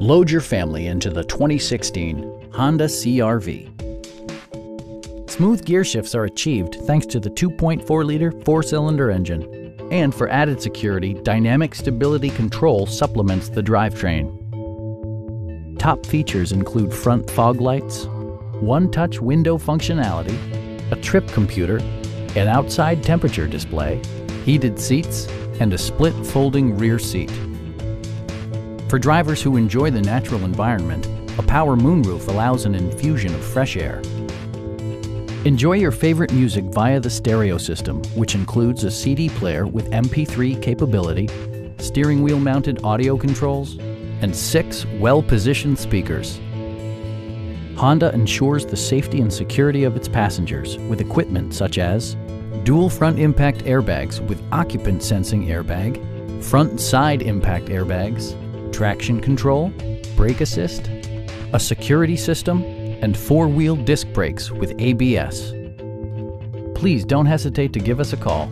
Load your family into the 2016 Honda CR-V. Smooth gear shifts are achieved thanks to the 2.4-liter four-cylinder engine. And for added security, Dynamic Stability Control supplements the drivetrain. Top features include front fog lights, one-touch window functionality, a trip computer, an outside temperature display, heated seats, and a split folding rear seat. For drivers who enjoy the natural environment, a power moonroof allows an infusion of fresh air. Enjoy your favorite music via the stereo system, which includes a CD player with MP3 capability, steering wheel mounted audio controls, and 6 well-positioned speakers. Honda ensures the safety and security of its passengers with equipment such as dual front impact airbags with occupant sensing airbag, front and side impact airbags, traction control, brake assist, a security system, and four-wheel disc brakes with ABS. Please don't hesitate to give us a call.